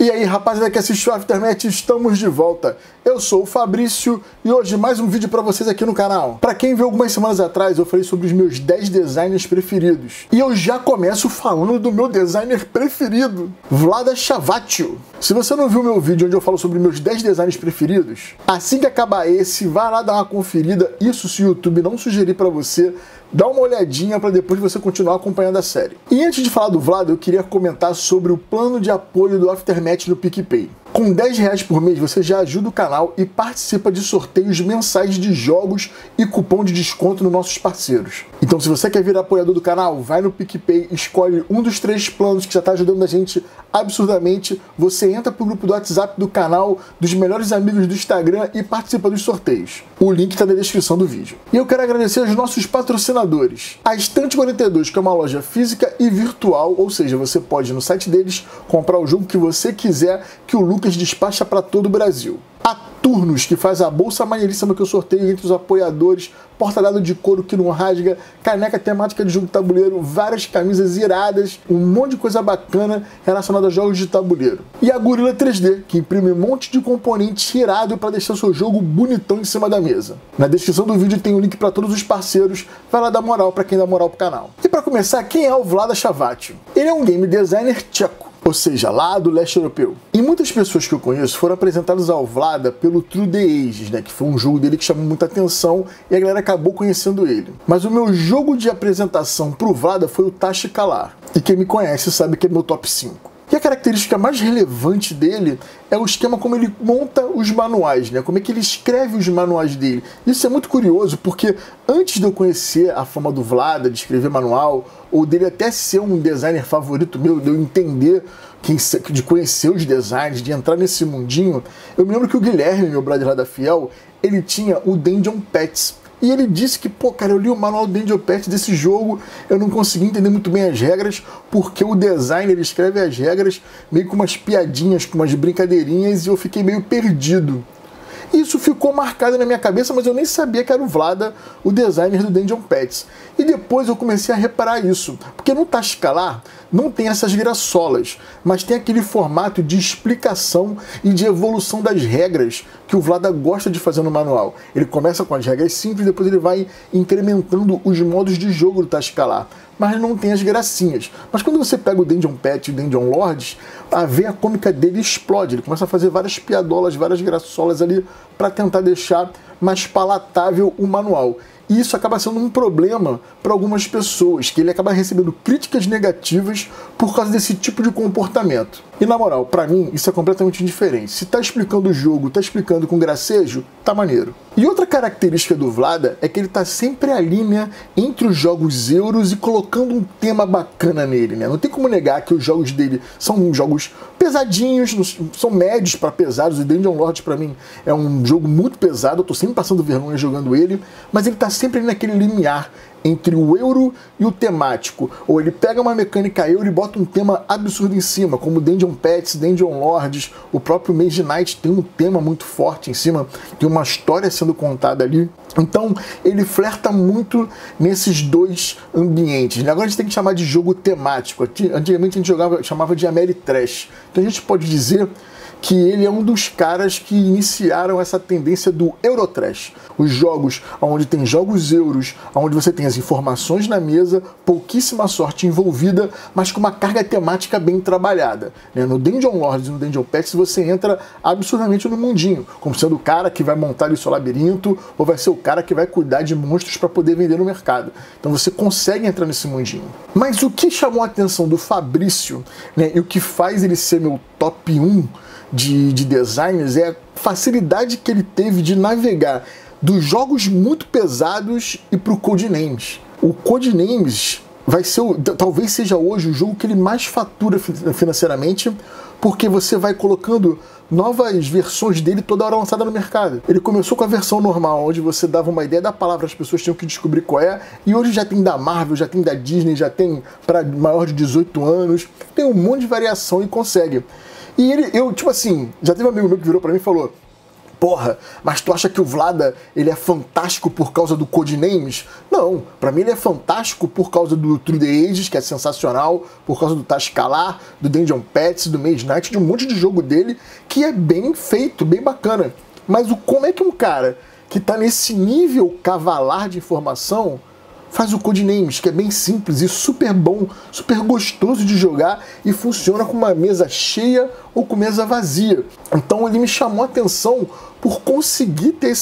E aí, rapaziada que assistiu Aftermath, estamos de volta. Eu sou o Fabrício e hoje mais um vídeo pra vocês aqui no canal. Pra quem viu algumas semanas atrás, eu falei sobre os meus 10 designers preferidos. E eu já começo falando do meu designer preferido, Vladimir Chvátil. Se você não viu meu vídeo onde eu falo sobre meus 10 designers preferidos, assim que acabar esse, vai lá dar uma conferida. Isso se o YouTube não sugerir pra você, dá uma olhadinha pra depois você continuar acompanhando a série. E antes de falar do Vlad, eu queria comentar sobre o plano de apoio do Aftermath no PicPay. Com 10 reais por mês você já ajuda o canal e participa de sorteios mensais de jogos e cupom de desconto nos nossos parceiros. Então se você quer virar apoiador do canal, vai no PicPay, escolhe um dos 3 planos que já está ajudando a gente absurdamente, você entra pro grupo do WhatsApp do canal, dos melhores amigos do Instagram e participa dos sorteios. O link está na descrição do vídeo. E eu quero agradecer aos nossos patrocinadores. A Estante 42, que é uma loja física e virtual, ou seja, você pode ir no site deles comprar o jogo que você quiser, que o Lucas despacha para todo o Brasil. A Turnos, que faz a bolsa maneiríssima que eu sorteio entre os apoiadores, porta-dado de couro que não rasga, caneca temática de jogo de tabuleiro, várias camisas iradas, um monte de coisa bacana relacionada a jogos de tabuleiro. E a Gorilla 3D, que imprime um monte de componente irado para deixar seu jogo bonitão em cima da mesa. Na descrição do vídeo tem um link para todos os parceiros, vai lá dar moral para quem dá moral pro canal. E para começar, quem é o Vladimir Chvátil? Ele é um game designer tcheco, ou seja, lá do leste europeu. E muitas pessoas que eu conheço foram apresentadas ao Vlada pelo Through the Ages, né, que foi um jogo dele que chamou muita atenção e a galera acabou conhecendo ele. Mas o meu jogo de apresentação pro Vlada foi o Tash-Kalar, e quem me conhece sabe que é meu top 5. E a característica mais relevante dele é o esquema como ele monta os manuais, né? Como é que ele escreve os manuais dele. Isso é muito curioso, porque antes de eu conhecer a fama do Vlada de escrever manual, ou dele até ser um designer favorito meu, de eu entender, de conhecer os designs, de entrar nesse mundinho, eu me lembro que o Guilherme, meu brother lá da Fiel, ele tinha o Dungeon Petz. E ele disse que, pô, cara, eu li o manual do Dungeon Petz desse jogo, eu não consegui entender muito bem as regras, porque o designer escreve as regras meio com umas piadinhas, com umas brincadeirinhas, e eu fiquei meio perdido. Isso ficou marcado na minha cabeça, mas eu nem sabia que era o Vlada, o designer do Dungeon Petz. E depois eu comecei a reparar isso, porque no Tash-Kalar não tem essas graçolas, mas tem aquele formato de explicação e de evolução das regras que o Vlada gosta de fazer no manual. Ele começa com as regras simples, depois ele vai incrementando os modos de jogo do Tash-Kalar, mas não tem as gracinhas. Mas quando você pega o Dungeon Petz e o Dungeon Lords, a veia cômica dele explode, ele começa a fazer várias piadolas, várias graçolas ali para tentar deixar mais palatável o manual. E isso acaba sendo um problema para algumas pessoas, que ele acaba recebendo críticas negativas por causa desse tipo de comportamento. E na moral, para mim, isso é completamente indiferente. Se tá explicando o jogo, tá explicando com gracejo, tá maneiro. E outra característica do Vlada é que ele tá sempre à linha entre os jogos euros e colocando um tema bacana nele, né? Não tem como negar que os jogos dele são jogos pesadinhos, são médios para pesados. O Dungeon Lords, para mim, é um jogo muito pesado, eu tô sempre passando vergonha jogando ele, mas ele tá sempre naquele limiar entre o euro e o temático. Ou ele pega uma mecânica euro e bota um tema absurdo em cima, como Dungeon Petz, Dungeon Lords, o próprio Mage Knight tem um tema muito forte em cima, tem uma história sendo contada ali. Então ele flerta muito nesses dois ambientes, né? Agora a gente tem que chamar de jogo temático. Antigamente a gente chamava de Ameritrash. Então a gente pode dizer que ele é um dos caras que iniciaram essa tendência do Eurotrash. Os jogos onde tem jogos euros, onde você tem as informações na mesa, pouquíssima sorte envolvida, mas com uma carga temática bem trabalhada. No Dungeon Lords e no Dungeon Petz você entra absurdamente no mundinho, como sendo o cara que vai montar ali o seu labirinto, ou vai ser o cara que vai cuidar de monstros para poder vender no mercado. Então você consegue entrar nesse mundinho. Mas o que chamou a atenção do Fabrício, né, e o que faz ele ser meu top 1 de designers é a facilidade que ele teve de navegar dos jogos muito pesados e pro Codenames. O Codenames vai ser, talvez seja hoje o jogo que ele mais fatura financeiramente, porque você vai colocando novas versões dele toda hora lançada no mercado. Ele começou com a versão normal, onde você dava uma ideia da palavra, as pessoas tinham que descobrir qual é, e hoje já tem da Marvel, já tem da Disney, já tem para maior de 18 anos, tem um monte de variação e consegue. E ele, tipo assim, já teve um amigo meu que virou pra mim e falou: porra, mas tu acha que o Vlada, ele é fantástico por causa do Codenames? Não, pra mim ele é fantástico por causa do Through the Ages, que é sensacional, por causa do Tash-Kalar, do Dungeon Petz, do Mage Knight, de um monte de jogo dele, que é bem feito, bem bacana. Mas como é que um cara que tá nesse nível cavalar de informação faz o Codenames, que é bem simples e super bom, super gostoso de jogar e funciona com uma mesa cheia ou com mesa vazia? Então ele me chamou a atenção por conseguir ter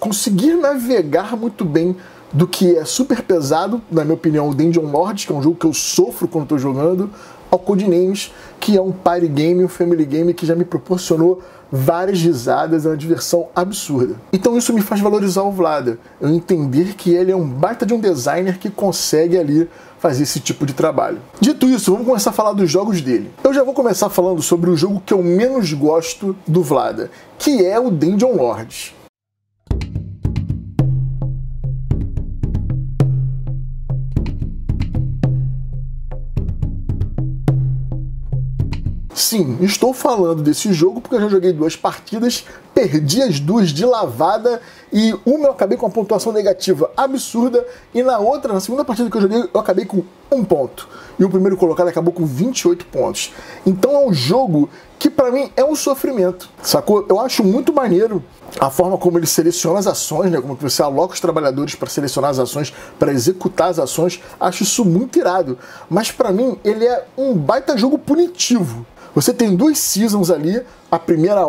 conseguir navegar muito bem do que é super pesado, na minha opinião, o Dungeon Lords, que é um jogo que eu sofro quando estou jogando, ao Codenames, que é um party game, um family game que já me proporcionou várias risadas, é uma diversão absurda. Então isso me faz valorizar o Vlada, eu entender que ele é um baita de um designer que consegue ali fazer esse tipo de trabalho. Dito isso, vamos começar a falar dos jogos dele. Eu já vou começar falando sobre o jogo que eu menos gosto do Vlada, que é o Dungeon Lords. Sim, estou falando desse jogo porque eu já joguei duas partidas, perdi as duas de lavada e uma eu acabei com uma pontuação negativa absurda e na outra, na segunda partida que eu joguei, eu acabei com 1 ponto. E o primeiro colocado acabou com 28 pontos. Então é um jogo que pra mim é um sofrimento, sacou? Eu acho muito maneiro a forma como ele seleciona as ações, né? Como que você aloca os trabalhadores para selecionar as ações, para executar as ações. Acho isso muito irado. Mas pra mim ele é um baita jogo punitivo. Você tem duas seasons ali, a primeira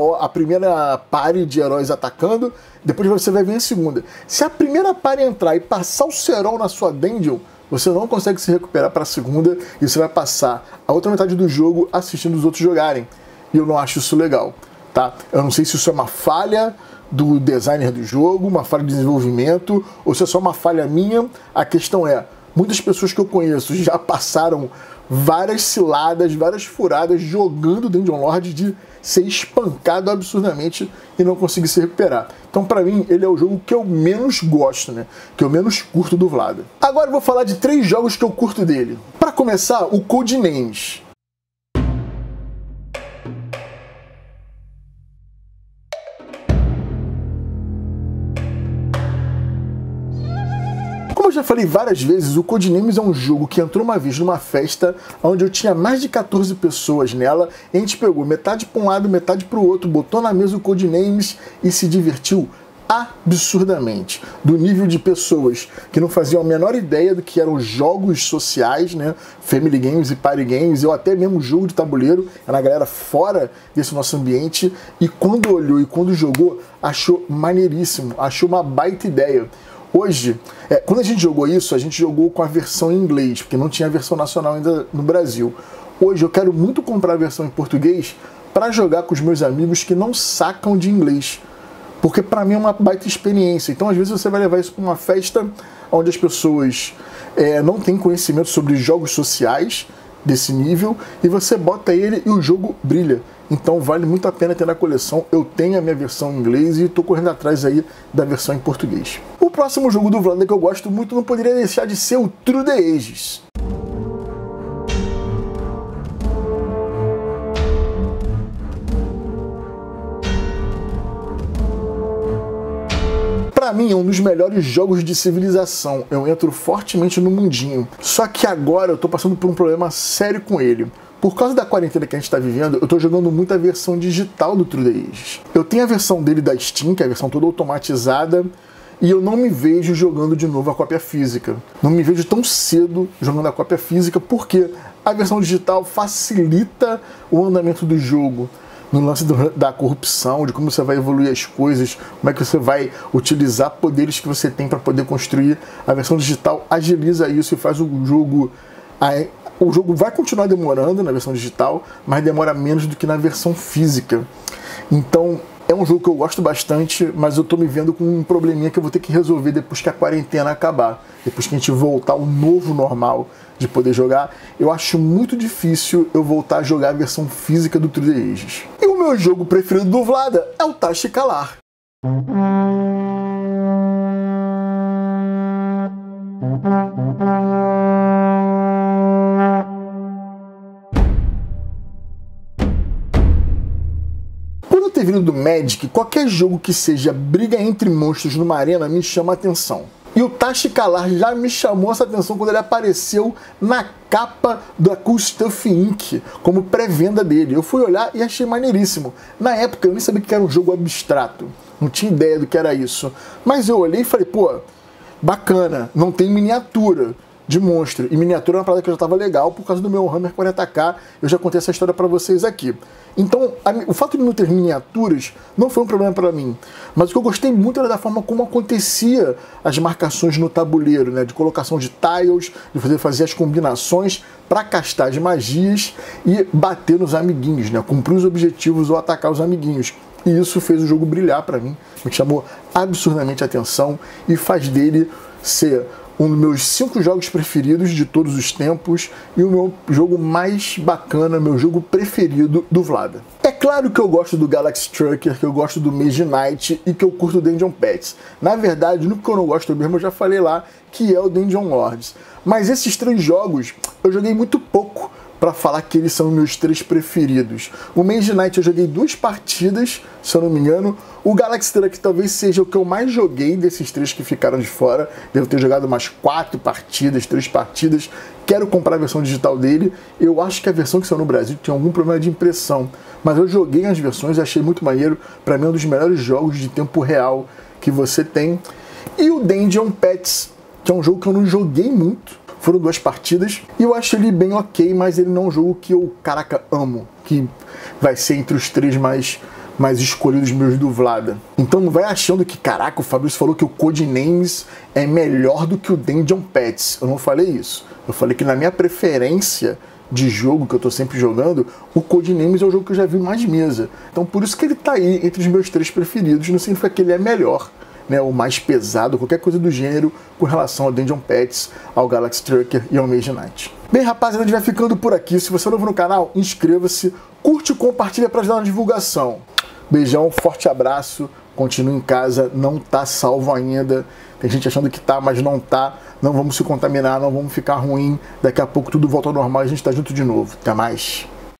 party de heróis atacando, depois você vai vir a segunda. Se a primeira party entrar e passar o cerol na sua dungeon, você não consegue se recuperar para a segunda e você vai passar a outra metade do jogo assistindo os outros jogarem. E eu não acho isso legal, tá? Eu não sei se isso é uma falha do designer do jogo, uma falha de desenvolvimento, ou se é só uma falha minha. A questão é, muitas pessoas que eu conheço já passaram várias ciladas, várias furadas jogando Dungeon Lord de ser espancado absurdamente e não conseguir se recuperar. Então pra mim ele é o jogo que eu menos gosto, né? Que eu menos curto do Vlada. Agora eu vou falar de 3 jogos que eu curto dele. Pra começar, o Codenames. Eu já falei várias vezes, o Codenames é um jogo que entrou uma vez numa festa onde eu tinha mais de 14 pessoas nela, e a gente pegou metade para um lado, metade para o outro, botou na mesa o Codenames e se divertiu absurdamente, do nível de pessoas que não faziam a menor ideia do que eram jogos sociais, né, family games e party games, ou até mesmo jogo de tabuleiro, era a galera fora desse nosso ambiente, e quando olhou e quando jogou, achou maneiríssimo, achou uma baita ideia. Hoje, quando a gente jogou isso, a gente jogou com a versão em inglês, porque não tinha a versão nacional ainda no Brasil. Hoje eu quero muito comprar a versão em português para jogar com os meus amigos que não sacam de inglês, porque para mim é uma baita experiência. Então às vezes você vai levar isso para uma festa onde as pessoas não têm conhecimento sobre jogos sociais desse nível, e você bota ele e o jogo brilha. Então vale muito a pena ter na coleção. Eu tenho a minha versão em inglês e estou correndo atrás aí da versão em português. O próximo jogo do Vlada que eu gosto muito não poderia deixar de ser o Through the Ages. Pra mim é um dos melhores jogos de civilização, eu entro fortemente no mundinho, só que agora eu tô passando por um problema sério com ele. Por causa da quarentena que a gente tá vivendo, eu tô jogando muita versão digital do Through the Ages. Eu tenho a versão dele da Steam, que é a versão toda automatizada, e eu não me vejo jogando de novo a cópia física. Não me vejo tão cedo jogando a cópia física, porque a versão digital facilita o andamento do jogo. No lance da corrupção, de como você vai evoluir as coisas, como é que você vai utilizar poderes que você tem para poder construir. A versão digital agiliza isso e faz o jogo... O jogo vai continuar demorando na versão digital, mas demora menos do que na versão física. Então, é um jogo que eu gosto bastante, mas eu tô me vendo com um probleminha que eu vou ter que resolver depois que a quarentena acabar. Depois que a gente voltar ao novo normal de poder jogar, eu acho muito difícil eu voltar a jogar a versão física do Through the Ages. E o meu jogo preferido do Vlada é o Tash-Kalar. ter vindo do Magic, qualquer jogo que seja briga entre monstros numa arena me chama a atenção. E o Tash-Kalar já me chamou essa atenção quando ele apareceu na capa do Acousta Inc. como pré-venda dele. Eu fui olhar e achei maneiríssimo. Na época eu nem sabia que era um jogo abstrato, não tinha ideia do que era isso. Mas eu olhei e falei, pô, bacana, não tem miniatura de monstro. E miniatura é uma parada que eu já tava legal por causa do meu Warhammer 40k. Eu já contei essa história pra vocês aqui. Então, o fato de não ter miniaturas não foi um problema pra mim. Mas o que eu gostei muito era da forma como acontecia as marcações no tabuleiro, né? De colocação de tiles, de fazer as combinações pra castar as magias e bater nos amiguinhos, né? Cumprir os objetivos ou atacar os amiguinhos. E isso fez o jogo brilhar pra mim. Me chamou absurdamente a atenção e faz dele ser um dos meus 5 jogos preferidos de todos os tempos e o meu jogo mais bacana, meu jogo preferido do Vlada. É claro que eu gosto do Galaxy Trucker, que eu gosto do Mage Knight e que eu curto o Dungeon Petz. Na verdade, no que eu não gosto mesmo, eu já falei lá, que é o Dungeon Lords. Mas esses 3 jogos eu joguei muito pouco pra falar que eles são meus 3 preferidos. O Mage Knight eu joguei 2 partidas, se eu não me engano. O Galaxy Truck talvez seja o que eu mais joguei desses 3 que ficaram de fora. Devo ter jogado umas 4 partidas, 3 partidas. Quero comprar a versão digital dele. Eu acho que a versão que saiu no Brasil tinha algum problema de impressão. Mas eu joguei as versões e achei muito maneiro. Pra mim é um dos melhores jogos de tempo real que você tem. E o Dungeon Petz, que é um jogo que eu não joguei muito. Foram 2 partidas e eu acho ele bem ok, mas ele não é um jogo que eu, caraca, amo. Que vai ser entre os 3 mais escolhidos meus do Vlada. Então não vai achando que, caraca, o Fabrício falou que o Codenames é melhor do que o Dungeon Petz. Eu não falei isso. Eu falei que na minha preferência de jogo, que eu tô sempre jogando, o Codenames é o jogo que eu já vi mais mesa. Então por isso que ele tá aí entre os meus 3 preferidos, não significa que ele é melhor, né, o mais pesado, qualquer coisa do gênero com relação ao Dungeon Petz, ao Galaxy Trucker e ao Mage Knight. Bem, rapaziada, a gente vai ficando por aqui. Se você é novo no canal, inscreva-se, curte e compartilha para ajudar na divulgação. Beijão, forte abraço, continue em casa, não tá salvo ainda. Tem gente achando que tá, mas não tá. Não vamos se contaminar, não vamos ficar ruim. Daqui a pouco tudo volta ao normal e a gente tá junto de novo. Até mais.